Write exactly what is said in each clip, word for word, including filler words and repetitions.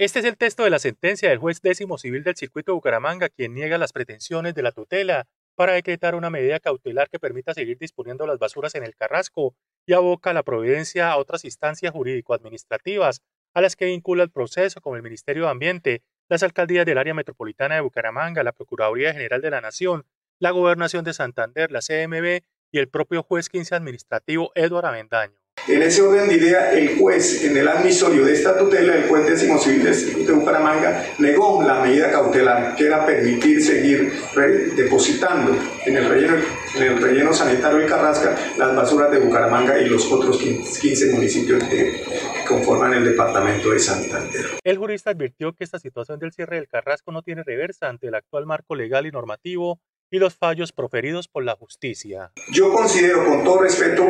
Este es el texto de la sentencia del juez décimo civil del circuito de Bucaramanga, quien niega las pretensiones de la tutela para decretar una medida cautelar que permita seguir disponiendo las basuras en el Carrasco y aboca la providencia a otras instancias jurídico-administrativas, a las que vincula el proceso, como el Ministerio de Ambiente, las alcaldías del área metropolitana de Bucaramanga, la Procuraduría General de la Nación, la Gobernación de Santander, la C M B y el propio juez quince administrativo Edward Avendaño. En ese orden de idea, el juez, en el admisorio de esta tutela, el juez décimo civil del circuito de Bucaramanga, negó la medida cautelar que era permitir seguir depositando en el relleno, en el relleno sanitario del Carrasco las basuras de Bucaramanga y los otros quince municipios que conforman el departamento de Santander. El jurista advirtió que esta situación del cierre del Carrasco no tiene reversa ante el actual marco legal y normativo y los fallos proferidos por la justicia. Yo considero, con todo respeto,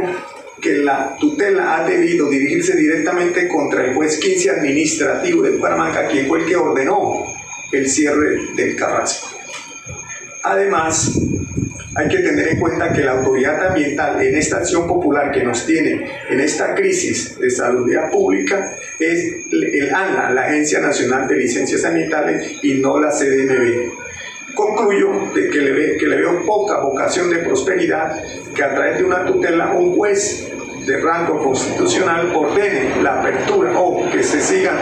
que la tutela ha debido dirigirse directamente contra el juez quince administrativo de Bucaramanga, quien fue el que ordenó el cierre del Carrasco. Además, hay que tener en cuenta que la autoridad ambiental, en esta acción popular que nos tiene en esta crisis de salud pública, es el ANA, la Agencia Nacional de Licencias Ambientales, y no la C D M B. Concluyo de que, le, que le veo poca vocación de prosperidad que a través de una tutela un juez de rango constitucional ordene la apertura o que se sigan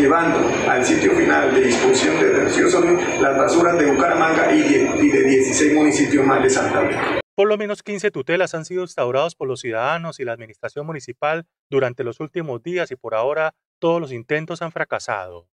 llevando al sitio final de disposición de deliciosos las basuras de Bucaramanga y de, y de dieciséis municipios más de Santander. Por lo menos quince tutelas han sido instauradas por los ciudadanos y la administración municipal durante los últimos días y por ahora todos los intentos han fracasado.